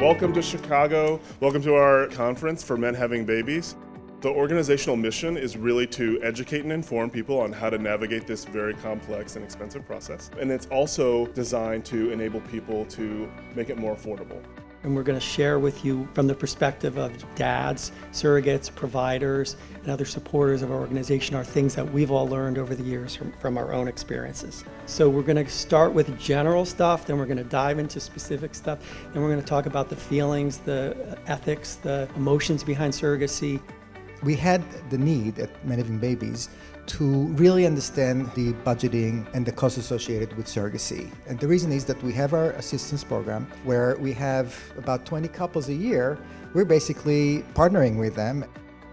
Welcome to Chicago. Welcome to our conference for Men Having Babies. The organizational mission is really to educate and inform people on how to navigate this very complex and expensive process. And it's also designed to enable people to make it more affordable. And we're going to share with you from the perspective of dads, surrogates, providers, and other supporters of our organization are things that we've all learned over the years from our own experiences. So we're going to start with general stuff, then we're going to dive into specific stuff, then we're going to talk about the feelings, the ethics, the emotions behind surrogacy. We had the need at Men Having Babies to really understand the budgeting and the costs associated with surrogacy. And the reason is that we have our assistance program where we have about 20 couples a year. We're basically partnering with them.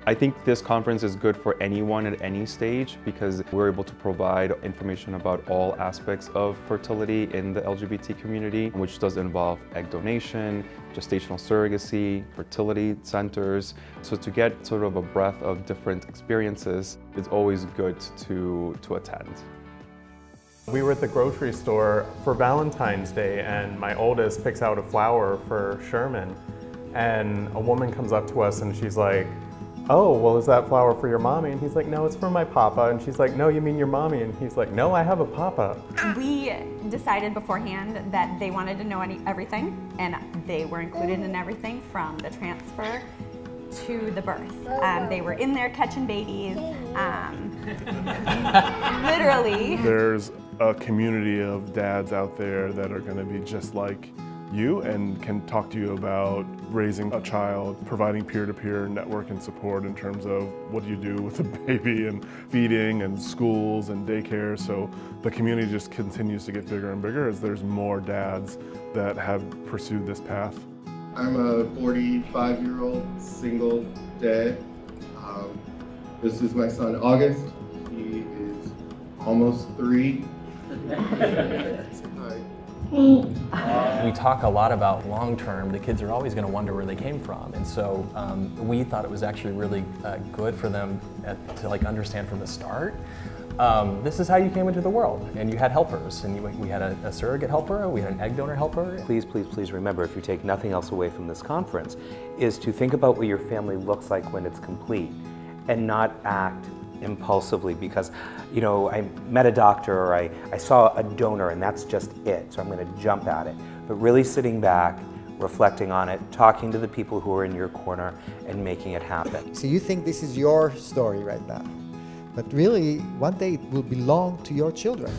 I think this conference is good for anyone at any stage because we're able to provide information about all aspects of fertility in the LGBT community, which does involve egg donation, gestational surrogacy, fertility centers. So to get sort of a breadth of different experiences, it's always good to attend. We were at the grocery store for Valentine's Day and my oldest picks out a flower for Sherman, and a woman comes up to us and she's like, "Oh, well, is that flower for your mommy?" And he's like, "No, it's for my papa." And she's like, "No, you mean your mommy?" And he's like, "No, I have a papa." We decided beforehand that they wanted to know everything, and they were included in everything from the transfer to the birth. They were in there catching babies, literally. There's a community of dads out there that are going to be just like you and can talk to you about raising a child, providing peer-to-peer network and support in terms of what do you do with a baby and feeding and schools and daycare. So the community just continues to get bigger and bigger as there's more dads that have pursued this path. I'm a 45-year-old single dad. This is my son August. He is almost 3. We talk a lot about long-term. The kids are always going to wonder where they came from, and so we thought it was actually really good for them to like understand from the start. This is how you came into the world, and you had helpers, and we had a surrogate helper, we had an egg donor helper. Please, please, please remember, if you take nothing else away from this conference, is to think about what your family looks like when it's complete, and not act impulsively because, you know, I met a doctor or I saw a donor and that's just it, so I'm going to jump at it. But really sitting back, reflecting on it, talking to the people who are in your corner and making it happen. So you think this is your story right now, but really one day it will belong to your children.